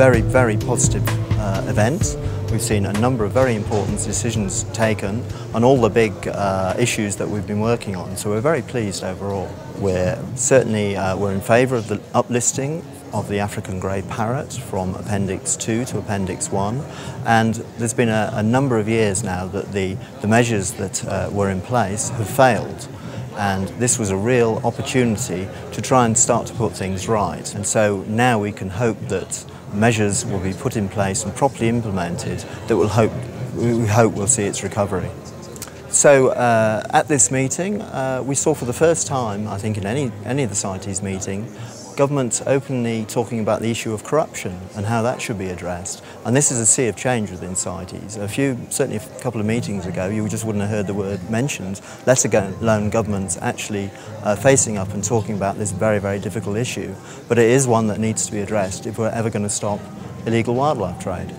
very, very positive events. We've seen a number of very important decisions taken on all the big issues that we've been working on, so we're very pleased overall. We're certainly we're in favour of the uplisting of the African Grey Parrot from Appendix 2 to Appendix 1, and there's been a number of years now that the measures that were in place have failed. And this was a real opportunity to try and start to put things right. And so now we can hope that measures will be put in place and properly implemented that we hope will see its recovery. So at this meeting, we saw for the first time, I think in any of the CITES meeting, governments openly talking about the issue of corruption and how that should be addressed. And this is a sea of change within CITES. Certainly a couple of meetings ago, you just wouldn't have heard the word mentioned, let alone governments actually facing up and talking about this very, very difficult issue. But it is one that needs to be addressed if we're ever going to stop illegal wildlife trade.